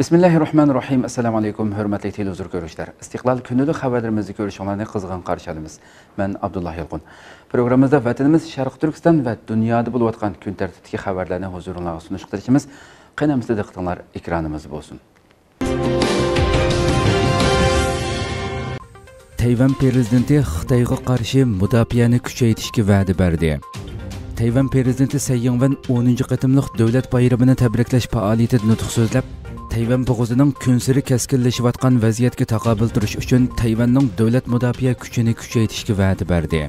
Bismillahirrahmanirrahim. Assalamu alaikum. Hürmetli televizor görüşler. İstiklal günlük haberlerimizi görüşenlerine kızgın karşılayımız. Ben Abdullah Yılğun. Programımızda vatanımız Şarkı Türkistan ve dünyada buluvatkan gün tertipteki haberlerine huzurunla sunuşlar içimiz. Qeynamızda diqqatlar ekranımız olsun. Tayvan prezidenti Xitoyga qarshi mudofaani kuchaytirishga va'da berdi. Tayvan prezidenti Tsai Ing-wen 10-qatimliq davlat bayramini tabriklash faoliyatida nutq so'zlab, Tayvan bo'g'izining kunsiri keskinlashayotgan vaziyatga taqobil turish uchun Tayvanning davlat mudofaa kuchini kuchaytirishga va'da berdi.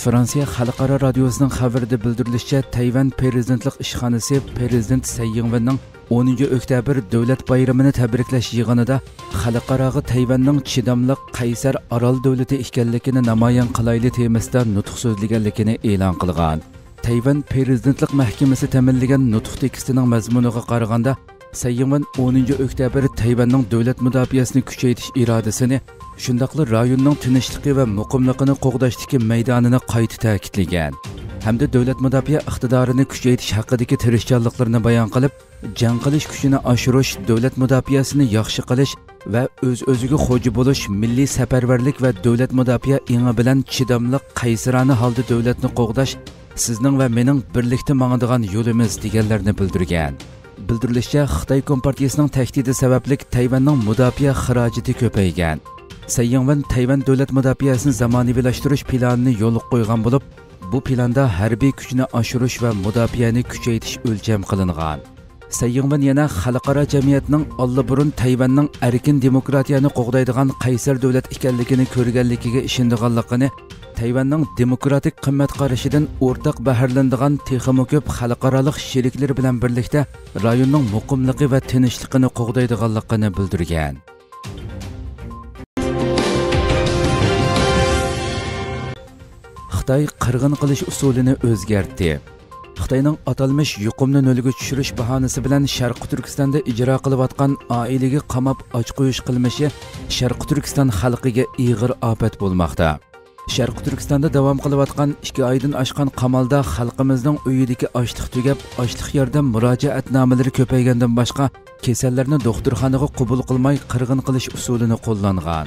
Fransiya xalqaro radiosining xabarida bildirilishicha, Tayvan prezidentlik ishxonasi prezident Tsai Ing-wenning 10 oktyabr davlat bayramini tabriklash yig'inida xalqaroga Tayvanning chidamli qaysar orol davlati ekanligini namoyon qilayli temasida nutq so'zlaganligini e'lon qilgan. Tayvan prezidentlik mahkamasi ta'minlagan nutq tekstining mazmuniga qaraganda, Tsai Ing-wen 10 oktyabr Tayvanning davlat mudofaasini kuchaytirish irodasini, shundaqli rayonning tinchligi va muqimligini qo'g'dashdagi maydonini qayta ta'kidlagan. Hamda davlat mudofaa iqtidorini kuchaytirish haqidagi tirishchanliklarini bayon qilib, jang qilish kuchini oshirish, davlat mudofaasini yaxshi qilish va o'z-o'ziga xo'ja bo'lish, milliy safarbarlik va davlat mudofaa ingi bilan chidamli qaysarona holda davlatni qo'g'dash sizning va mening birlikda mangadigan yo'limiz deganlarni bildirgan. Bildirilishicha, Xitoy kompartiyasining tahdidi sababli Tayvanning mudofaa xarajati ko'paygan. Tsai Ing-wen Tayvan davlat mudofaasini zamonaviylashtirish planini yo'lga qo'ygan bo'lib, bu planda harbiy kuchni oshirish va mudofaani kuchaytirish o'lcham qilingan. Tsai Ing-wen yana xalqaro jamiyatning allaburun Tayvanning erkin demokratiyani qo'g'daydigan qaysar davlat ekanligini ko'rganligiga ishonganligini, Tayvanning demokratik qimmat qarashidan o'rtaq baharlanadigan texmo ko'p xalqaroliq sheriklar bilan birlikda rayonning muqimligi va tinchligini qo'g'daydiganligini bildirgan. Xitoy qirg'in qilish usulini o'zgartdi. Xitoyning atalmish yuqumni nolga tushirish bahonasi bilan Sharq Turkistonda ijro qilayotgan oilaga qamab och qo'yish qilmishi Sharq Turkiston xalqiga og'ir ofat bo'lmoqda. Sharq Turkistonda davom qilayotgan 2 oydan oshgan qamalda xalqimizning uyidagi ochliq tugab, ochliq yordam murojaatnomalari ko'paygandan boshqa kasallarni doktorxonaga qabul qilmay qirg'in qilish usulini qo'llangan.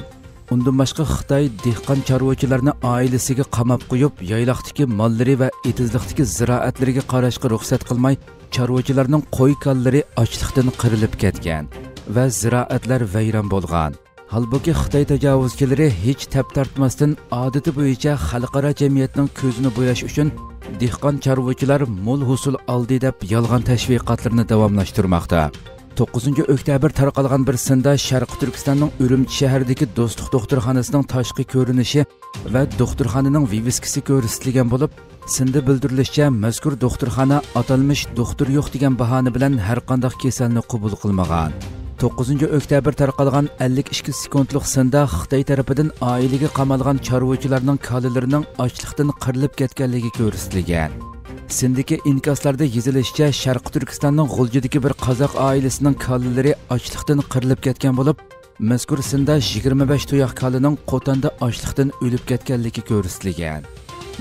Undan başqa Xitoy dehqon chorvachilarini oilasiga qamab qo'yib, yayloqdagi mollari va etizliqdagi ziroatlariga qarashga ruxsat qilmay, chorvachilarning qo'y kollari ochlikdan qirilib ketgan va ziroatlar vayron bo'lgan. Halbuki Xitoy tajovuzchilari hech tap tortmasdan odati bo'yicha xalqaro jamiyatning ko'zini bo'yash uchun dehqon chorvachilar mo'l husul oldi deb yolg'on tashviqotlarni davomlashtirmoqda. 9 oktyabr tarqalgan bir sinda Sharq Turkistonning Urumchi shahridagi Do'stlik doktorxonasining tashqi ko'rinishi va doktorxonaning viviskasi ko'rsatilgan bo'lib, sinda bildirilishicha, mazkur doktorxona atalmish doktor yo'q degan bahona bilan har qanday kasalni qabul qilmagan. 9 oktyabr tarqalgan 52 sekundlik sinda Xitoy tarafidan oilaga qamalgan chorvachilarning kolalarining ochlikdan qirilib ketganligi ko'rsatilgan. Sindiki inkaslarda yezilishicha, Sharq Turkistonning G'uljidagi bir qozoq oilasining kolalari ochlikdan qirilib ketgan bo'lib, mazkur sinda 25 tuyoq kolining Qo'tonda ochlikdan o'lib ketganligi ko'rsatilgan.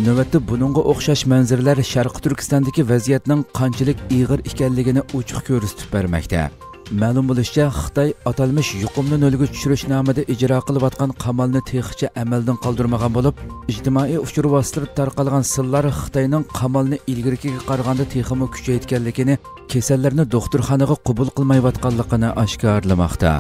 Navbatda buningga o'xshash manzaralar Sharq Turkistondagi vaziyatning qanchalik og'ir ekanligini ochiq ko'rsatib bermoqda. Ma'lum bo'lishicha, Xitoy atalmish yuqumni nolga tushirish nomida ijro qilayotgan qamalni texnicha amaldan qoldirmagan bo'lib, ijtimoiy uchur vositasida tarqalgan sillar Xitoyning qamalni ilgarikiga qaraganda texmo kuchaytganligini, kasallarni doktorxonaga qabul qilmayotganligini oshkorlamoqda.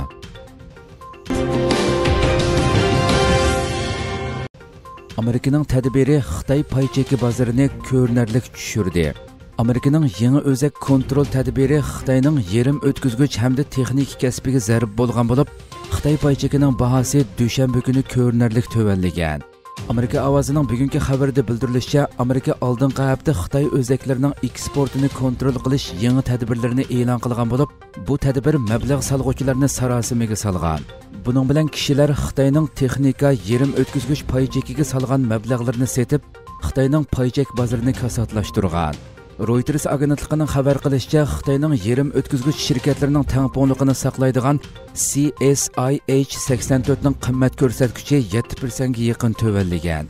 Amerikaning tadbiri Xitoy paycheki bozorini ko'rinarlik tushirdi. Amerikaning yangi o'zak kontrol tadbiri Xitoyning yerim o'tkazgich hamda texnik kasbiga zarb bo'lgan bo'lib, Xitoy paychekining bahasi dushanba kuni ko'rinarli tuvanlagan. Amerika ovozining bugungi xabarida bildirilishicha, Amerika oldingi hafta Xitoy o'zaklarining eksportini kontrol qilish yangi tadbirlarini e'lon qilgan bo'lib, bu tadbir mablag' salg'uvchilarni sarosimaga solgan. Buning bilan kishilar Xitoyning texnika yerim o'tkazgich paychekiga solgan mablag'larini setib, Xitoyning paychek bozorini kasotlashtirgan. Reuters agentligining xabar qilishicha, Xitoyning yerim o'tkazgich shirkatlarining tangponligini saqlaydigan CSIH 84 ning qimmat ko'rsatkichi 7% ga yaqin tuvanlagan.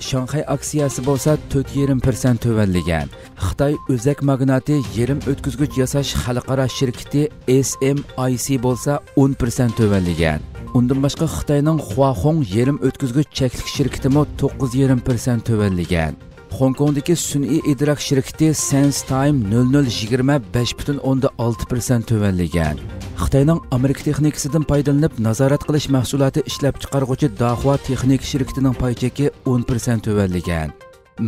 Şanghay aksiyasi bolsa 4,5% tövenligen. Xitay özek magnati yerim ötküzgüç yasaş xalqaro şirketi SMIC bolsa 10% tövenligen. Undan başqa Xitayning Huahong yerim ötküzgüç çeklik şirketimi 9,5% tövenligen. Hong Kong'daki sün'i idrak şirketi Sense Time 0,25,6% tövenligen. Xitayning Amerika texnikasidan foydalanib nazorat qilish mahsuloti ishlab chiqaruvchi Dahua texnik shirkatining pay cheki 10% tövenligen.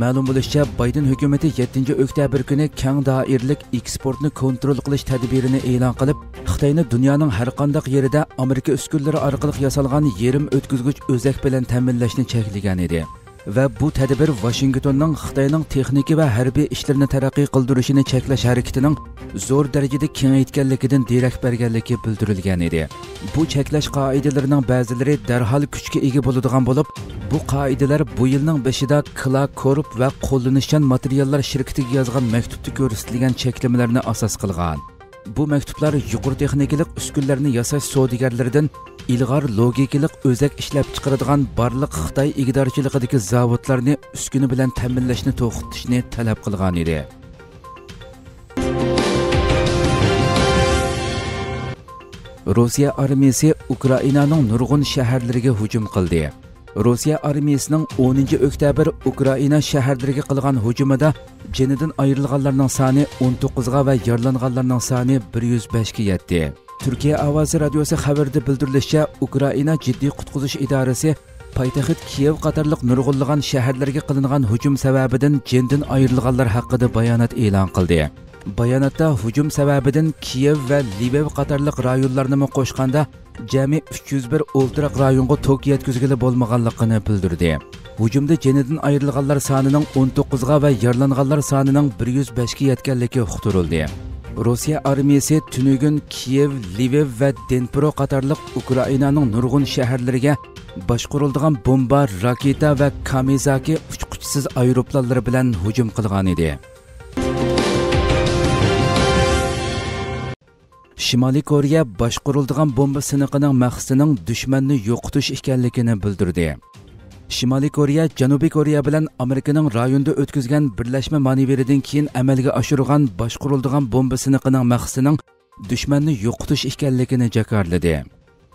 Ma'lum bo'lishicha, Biden hukumatı 7-oktyabr kuni keng doiralik eksportni kontrol qilish tadbirini e'lon qilib, Xitoyni dunyoning har qanday yerida Amerika uskunlari orqali yasalgan yerim o'tkazgich o'zak bilan ta'minlashni cheklagan edi. Ve bu tedbir Washington'dan Xitayning texniki ve harbiy işlerini taraqqiy qildirishini cheklash harakatining zor derecede kengaytganligidan derak berganligi bildirilgan edi. Bu cheklash qoidalarining ba'zilari darhol kuchga ega bo'ladigan bo'lib, bu qoidalar bu yilning 5-ida Clark Corp ve qo'llanishgan materiallar shirkatiga yozgan maktubda ko'rsatilgan cheklamalarni asos qilgan. Bu mektuplar yuqori texnikalik uskunlarni yasash savdogarlaridan ilg'or logikalik o'zak ishlab chiqaradigan barliq Xitoy igidorchiligidagi zavodlarni uskuni bilan ta'minlashni to'xtatishni talab qilgan edi. Rossiya armiyasi Ukrainaning nurg'un shaharlariga hujum qildi. Rossiya armiyasining 10-oktyabr Ukraina shaharlariga qilgan hujumida jonidan ayrilganlarning soni 19 ga va yaralanganlarning soni 105 ga yetdi. Türkiye Avaz Radyosu xabarda bildirilishicha, Ukraina Jiddiy Qutquzish İdaresi paytaxt Kiyev qatarliq nurg'unlagan shaharlarga qilingan hujum sababidan jendin ayrilganlar haqida bayonot e'lon qildi. Bayonotda hujum sababidan Kiyev va Liviv qatarliq rayonlarni qo'shganda jami 301 o'ltiraq rayonga tok yetkizgili bo'lmaganligini bildirdi. Hujumda jendin ayrilganlar sonining 19 ga va yaralanganlar sonining 105 ga yetganligi uqtirildi. Rossiya armiyasi tunugun Kiyev, Liviv ve Dnipro qatarliq Ukrainaning nurg'un shaharlariga boshqariladigan bomba, raketa ve kamizaki uçquchisiz aeroplanlar bilan hujum qilgan edi. Shimoliy Koreya boshqariladigan bomba siniqining maqsadining dushmanni yo'qotish ekanligini bildirdi. Shimoliy Koreya Janubiy Koreya bilan Amerikaning rayonda o'tkazgan birlashma manevridan keyin amalga oshirgan boshqariladigan bomba siniqining maqsadining dushmanni yo'qotish ekanligini jakarladi.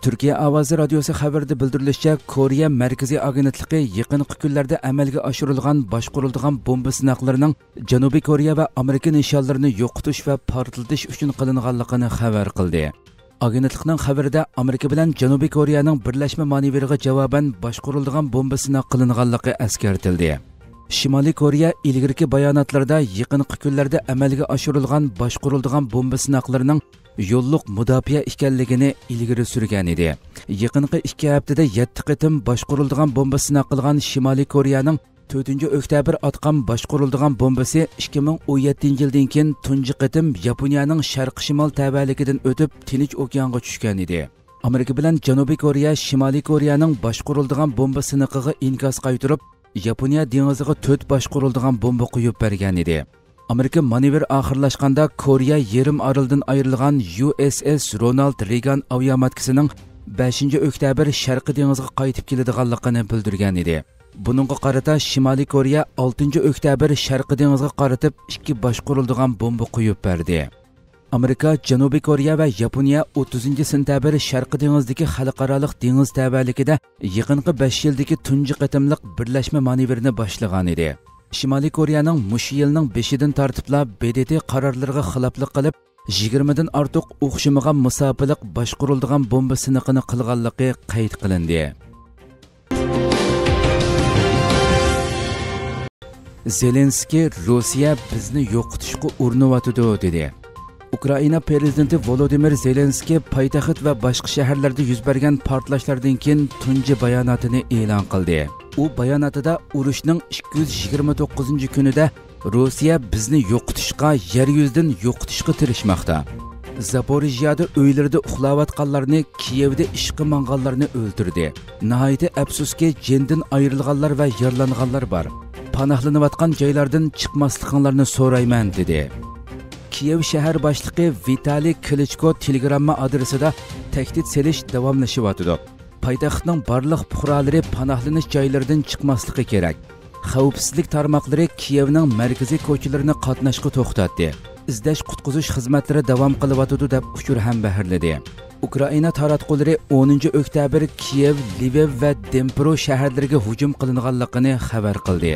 Turkiya Ovozi radiosi xabarida bildirilishicha, Koreya Markaziy agentligi yaqinqi kunlarda amalga oshirilgan boshqariladigan bomba sinoqlarining Janubiy Koreya va Amerika nishonlarini yo'qotish va portlatish uchun qilinganligini xabar qildi. Agentlikning xabarida Amerika bilan Janubiy Koreyaning birlashma manevriga javoban boshqarilgan bomba sinoq qilinganligi eskartildi. Shimoliy Koreya ilgirki bayonotlarda yaqinqi kunlarda amalga oshirilgan boshqarilgan bomba sinoqlarining yo'lliq mudofaa ekanligini ilgari surgan edi. Yaqinqi 2 haftada 7 qitim boshqarilgan bomba sinoq qilgan Shimoliy Koreyaning 4-oktyabr atqan boshqarilgan bombasi 2017-yildan keyin tunji qitim Yaponiyaning sharq-shimol tabalikidan o'tib Tinch okeanga tushgan edi. Amerika bilan Janubiy Koreya Shimoliy Koreyaning boshqarilgan bomba siniqiga inkas qaytirib, Yaponiya dengiziga 4 boshqarilgan bomba qo'yib bergan edi. Amerika manevr oxirlashganda Koreya yerim oroldan ayrilgan USS Ronald Reagan aviamatkisining 5-oktyabr sharqi dengiziga qaytib keladiganligini bildirgan edi. Buningga qarata Shimoliy Koreya 6-oktyabr Sharqi dengizga qaratib 2 boshqarilgan bomba qo'yib berdi. Amerika, Janubiy Koreya va Yaponiya 30-sentabr Sharqi dengizidagi xalqaro dengiz tabalikida yaqinqi 5 yildagi tunji qatimliq birlashma manevrini boshlagan edi. Shimoliy Koreyaning mush yilning 5-idan tartiblab BDT qarorlariga xiloflik qilib 20 dan ortiq o'xshamagan musofirlik boshqarilgan bomba siniqini qilganligi qayd qilindi. Zelenski Rossiya bizni yo'qotishga urinivatdi dedi. Ukraina prezidenti Volodymyr Zelenski poytaxt va boshqa shaharlarda yuz bergan portlashlardan keyin tunji bayonotini e'lon qildi. U bayonotida urushning 229-kunida Rossiya bizni yo'qotishga, yer yuzidan yo'qotishga tirishmoqda. Zaporijyada uylarida uxlayotganlarni, Kiyevda ishqi manganlarni o'ldirdi. Nihoyatda afsuski, jendin ayrilganlar va yaralanganlar bor. Panahlanayotgan joylardan chiqmasliklarini so'rayman dedi. Kiyev shahar boshlig'i Vitali Klitschko Telegram adresida tahdid selish davomlashyapti. Poytaxtning barliq fuqarolari panohlanish joylaridan chiqmasligi kerak. xavfsizlik tarmoqlari Kiyevning markaziy ko'chalarini qatnashga to'xtatdi. İzdash qutqizish xizmatlari davom qilyotdi deb uchur ham bahirladi. Ukraina taratqullari 10 oktyabr Kiyev, Lviv va Dnipro shaharlariga hujum qilinganligini xabar qildi.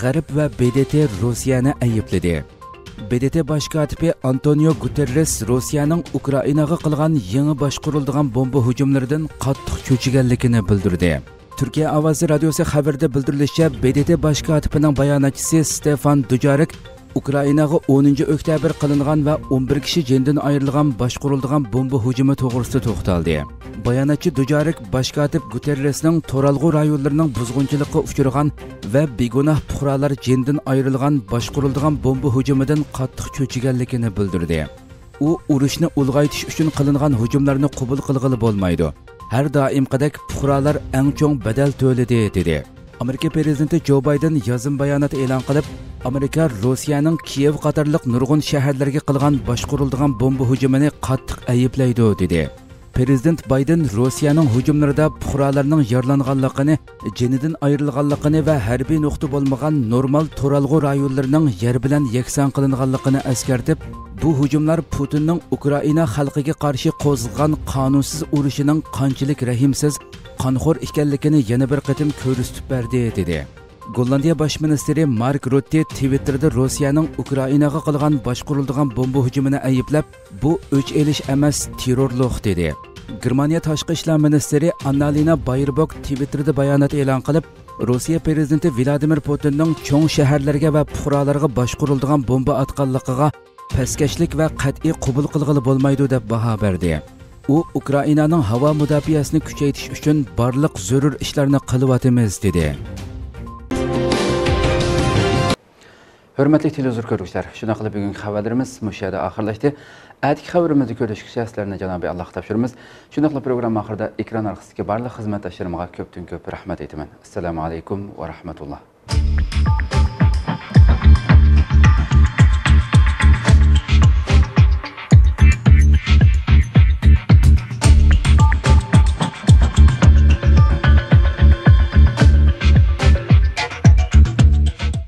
G'arb va BDT Rossiyani aybladi. BDT baş katibi Antonio Guterres Rusiyanın Ukraynaga qilgan yangi boshqariladigan bomba hujumlaridan qattiq cho'chiganligini bildirdi. Türkiye Avazı Radyosu xabarda bildirilishicha BDT baş katibining bayonotchisi Stéphane Dujarric Ukraynaga 10 oktyabr qilingan va 11 kishi jonidan ayrilgan boshqariladigan bomba hujumi to'g'risida to'xtaldi. Bayonotchi Dujarric baş katib Guterresning Toralg'u rayonlarining buzg'unchilikka uchragan ve begunoh fuqarolar jonidan ayrilgan boshqariladigan bomba hujumidan qattiq cho'chiganligini bildirdi. U urushni ulg'aytirish uchun qilingan hujumlarni qabul qilg'ili bo'lmaydi. Har doimgidek fuqarolar eng chong badal to'ladi dedi. Amerika prezidenti Joe Biden yozim bayonot e'lon qilib, Amerika Rossiyaning Kiyev qatorliq nurg'un shaharlarga qilgan boshqariladigan bomba hujumini qattiq ayiblaydi dedi. Prezident Biden Rusiyaning hujumlarida fuqarolarning yaralanganligini, jonidan ayrilganligini va harbiy nuqta bo'lmagan normal Toralg'u rayonlarining yer bilan yakson qilinganligini eskartib, bu hujumlar Putinning Ukraina xalqiga qarshi qo'zg'agan qonunsiz urushining qanchalik rahimsiz, qonxo'r ekanligini yana bir qatim ko'rsatib berdi dedi. Gollandiya bosh ministri Mark Rutte Twitterda Rossiyaning Ukrainaga qilgan boshqariladigan bomba hujumini ayblab, bu o'ch elish emas, terrorlik dedi. Germaniya tashqi ishlar ministri Annalena Baerbock Twitterda bayonot e'lon qilib, Rossiya prezidenti Vladimir Putinning cho'ng shaharlarga va fuqarolarga boshqariladigan bomba atganligiga paskashlik va qat'iy qabul qilg'ili bo'lmaydi deb baho berdi. U Ukrainaning havo mudofaasini kuchaytirish uchun barliq zarur ishlarni qilyotimiz dedi. Hörmətli televizor görüşlər, şuna qılıb bugünkü xəbərlərimiz müşahidə axırlaşdı. Ədiki xəbərimizi görüşküsə sizlərlə Cənab-ı Allah tapşırımız. Şuna qılıb proqram axırda ekran arxısındakı barlıq xidmət əşirməyə köpdən köp rəhmət etmən. Assalamu aleykum və rəhmətullah.